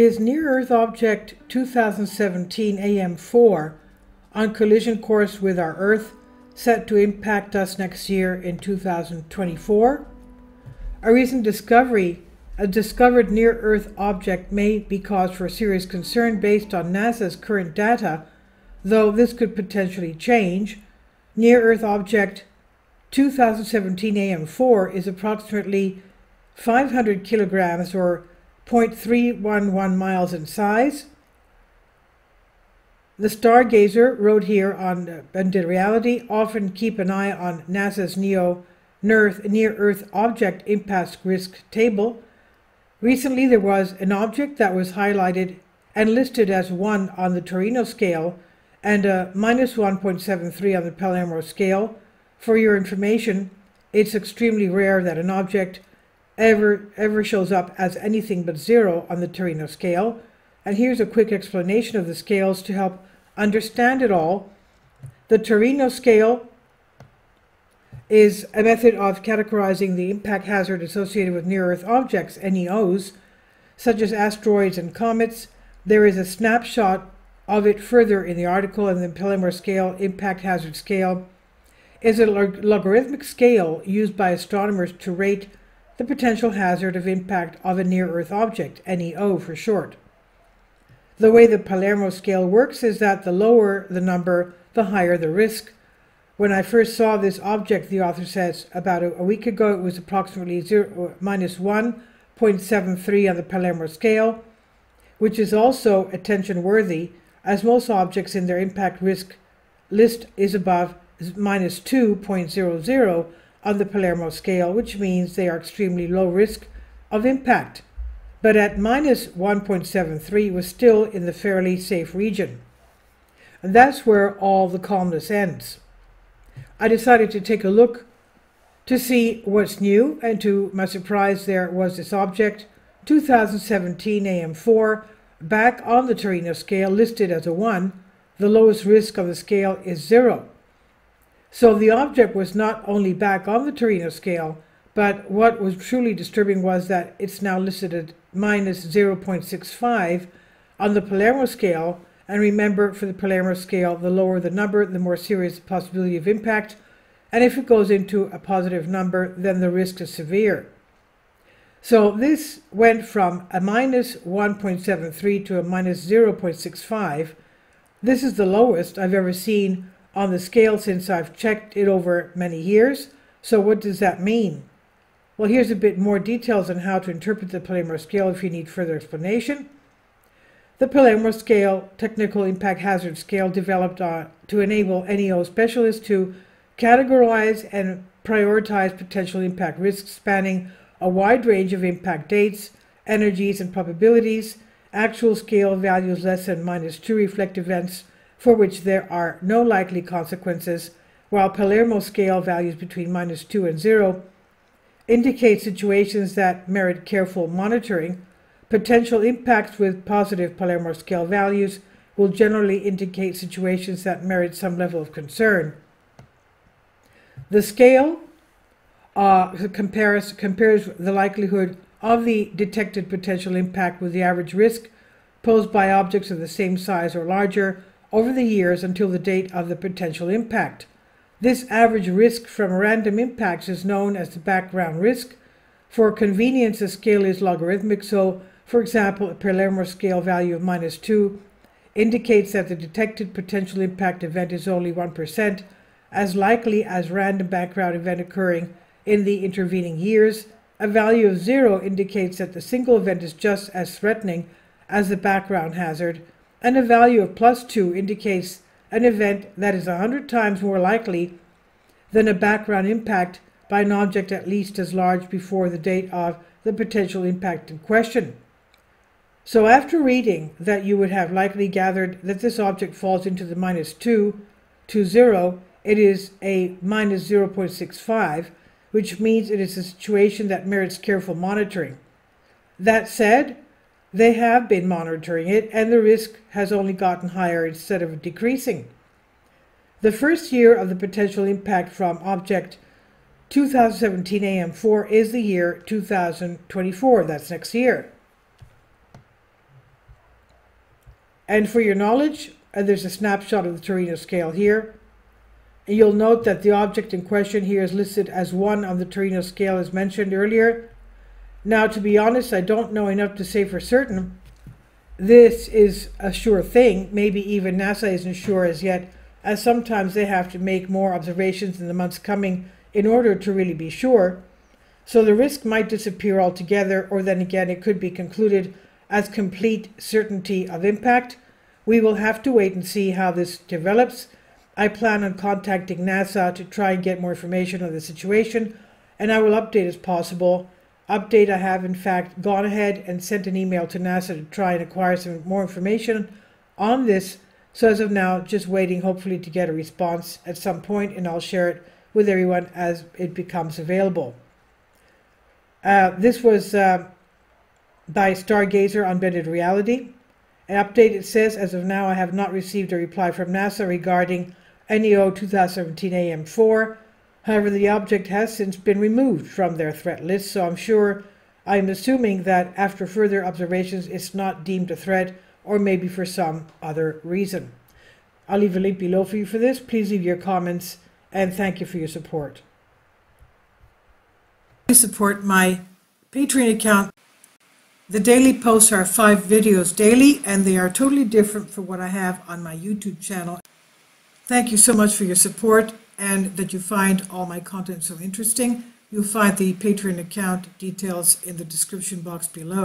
is Near-Earth Object 2017 AM4 on collision course with our Earth, set to impact us next year in 2024. A recent discovery, a discovered Near-Earth object may be cause for serious concern based on NASA's current data, though this could potentially change. Near-Earth Object 2017 AM4 is approximately 500 kilograms or 0.311 miles in size. The Stargazer, rode here on Bended Reality, often keep an eye on NASA's Near-Earth Object Impact Risk Table. Recently, there was an object that was highlighted and listed as 1 on the Torino scale and a -1.73 on the Palermo scale. For your information, it's extremely rare that an object ever shows up as anything but 0 on the Torino scale. And here's a quick explanation of the scales to help understand it all. The Torino scale is a method of categorizing the impact hazard associated with near-Earth objects, NEOs, such as asteroids and comets. There is a snapshot of it further in the article, and the Palermo scale, impact hazard scale, is a logarithmic scale used by astronomers to rate the potential hazard of impact of a near-Earth object, NEO for short. The way the Palermo scale works is that the lower the number, the higher the risk. When I first saw this object, the author says, about a week ago, it was approximately -1.73 on the Palermo scale, which is also attention worthy, as most objects in their impact risk list is above -2.00 on the Palermo scale, which means they are extremely low risk of impact. But at -1.73 was still in the fairly safe region. And that's where all the calmness ends. I decided to take a look to see what's new, and to my surprise there was this object, 2017 AM4, back on the Torino scale, listed as a 1. The lowest risk on the scale is 0. So the object was not only back on the Torino scale, but what was truly disturbing was that it's now listed at -0.65 on the Palermo scale. And remember, for the Palermo scale, the lower the number, the more serious the possibility of impact. And if it goes into a positive number, then the risk is severe. So this went from a -1.73 to a -0.65. This is the lowest I've ever seen on the scale since I've checked it over many years. So what does that mean? Well, here's a bit more details on how to interpret the Palermo scale if you need further explanation. The Palermo scale, technical impact hazard scale, developed to enable NEO specialists to categorize and prioritize potential impact risks spanning a wide range of impact dates, energies, and probabilities. Actual scale values less than -2 reflect events for which there are no likely consequences, while Palermo scale values between -2 and 0 indicate situations that merit careful monitoring. Potential impacts with positive Palermo scale values will generally indicate situations that merit some level of concern. The scale compares the likelihood of the detected potential impact with the average risk posed by objects of the same size or larger over the years until the date of the potential impact. This average risk from random impacts is known as the background risk. For convenience, the scale is logarithmic, so for example, a Palermo scale value of -2 indicates that the detected potential impact event is only 1% as likely as random background event occurring in the intervening years. A value of 0 indicates that the single event is just as threatening as the background hazard, and a value of +2 indicates an event that is 100 times more likely than a background impact by an object at least as large before the date of the potential impact in question. So after reading that, you would have likely gathered that this object falls into the -2 to 0. It is a -0.65, which means it is a situation that merits careful monitoring. That said, they have been monitoring it, and the risk has only gotten higher instead of decreasing. The first year of the potential impact from object 2017 AM4 is the year 2024. That's next year. And for your knowledge, there's a snapshot of the Torino scale here. And you'll note that the object in question here is listed as 1 on the Torino scale as mentioned earlier. Now, to be honest, I don't know enough to say for certain this is a sure thing. Maybe even NASA isn't sure as yet, as sometimes they have to make more observations in the months coming in order to really be sure. So the risk might disappear altogether, or then again it could be concluded as complete certainty of impact. We will have to wait and see how this develops. I plan on contacting NASA to try and get more information on the situation, and I will update as possible. I have in fact gone ahead and sent an email to NASA to try and acquire some more information on this. So as of now, just waiting hopefully to get a response at some point, and I'll share it with everyone as it becomes available. This was by Stargazer on Bended Reality. An update, it says, as of now I have not received a reply from NASA regarding NEO 2017 AM4. However, the object has since been removed from their threat list, so I'm assuming that after further observations it's not deemed a threat, or maybe for some other reason. I'll leave a link below for you for this. Please leave your comments, and thank you for your support. To support my Patreon account, the daily posts are 5 videos daily, and they are totally different from what I have on my YouTube channel. Thank you so much for your support, and that you find all my content so interesting. You'll find the Patreon account details in the description box below.